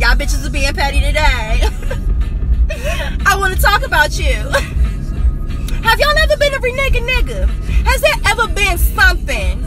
Y'all bitches are being petty today. I want to talk about you. Have y'all ever been a renegade nigga? Has there ever been something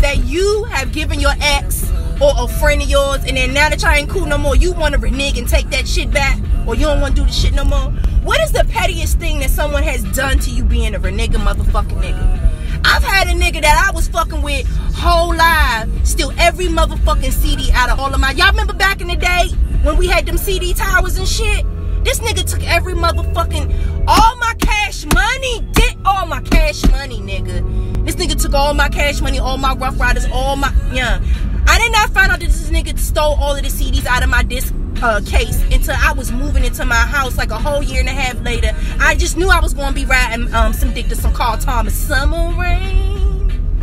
that you have given your ex or a friend of yours, and then now that y'all ain't cool no more, you want to renege and take that shit back, or you don't want to do the shit no more? What is the pettiest thing that someone has done to you being a renegade motherfucking nigga? I've had a nigga that I was fucking with whole life, steal every motherfucking CD out of all of my... Y'all remember back in the day when we had them CD towers and shit? This nigga took every motherfucking... all my cash money. Did all my cash money, nigga. This nigga took all my cash money, all my Rough Riders, all my... Yeah. I did not find out that this nigga stole all of the CDs out of my disc case until I was moving into my house like a whole year and a half later. I just knew I was going to be riding some dick to some Carl Thomas Summer Rain.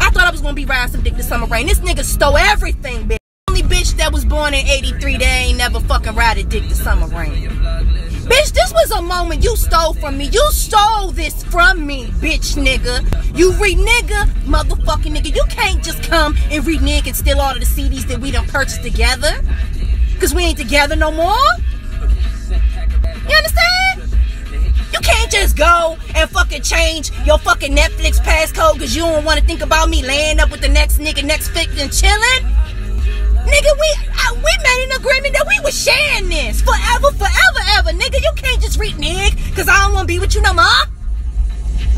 I thought I was going to be riding some dick to Summer Rain. This nigga stole everything, bitch. Only bitch that was born in 83 that ain't never fucking ride a dick to Summer Rain. Bitch, this was a moment you stole from me. You stole this from me, bitch nigga. You renigga, motherfucking nigga. You can't just come and renege and steal all of the CDs that we done purchased together, because we ain't together no more. You understand? You can't just go and fucking change your fucking Netflix passcode because you don't want to think about me laying up with the next nigga next fix and chilling. Nigga, we made an agreement that we was sharing this forever, forever, ever. Nigga, you can't just renege because I don't want to be with you no more.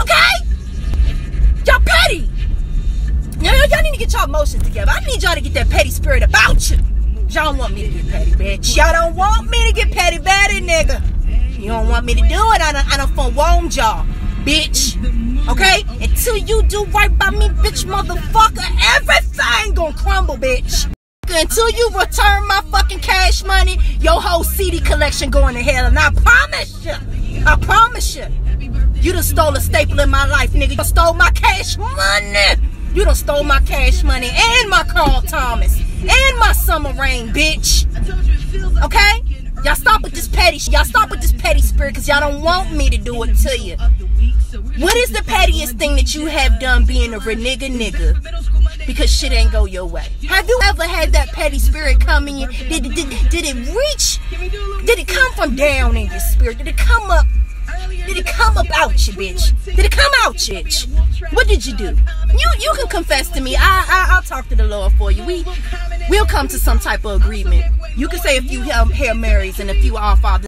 Okay? Y'all petty. Y'all need to get y'all emotions together. I need y'all to get that petty spirit about you. Y'all don't want me to get petty, bitch. Y'all don't want me to get petty, batty, nigga. You don't want me to do it. I done forewarned y'all, bitch. Okay? Until you do right by me, bitch, motherfucker, everything gonna crumble, bitch. Until you return my fucking cash money, your whole CD collection going to hell. And I promise you, you done stole a staple in my life, nigga. You done stole my cash money. You done stole my cash money and my Carl Thomas. And my Summer Rain, bitch. Okay? Y'all stop with this petty shit. Y'all stop with this petty spirit because y'all don't want me to do it to you. What is the pettiest thing that you have done being a renegade nigga because shit ain't go your way? Have you ever had that petty spirit come in you? Did it reach? Did it come from down in your spirit? Did it come up? Did it come about you, bitch? Did it come out you, bitch? What did you do? You can confess to me. I'll talk to the Lord for you. We'll come to some type of agreement. You can say a few Hail Marys and a few Our Fathers.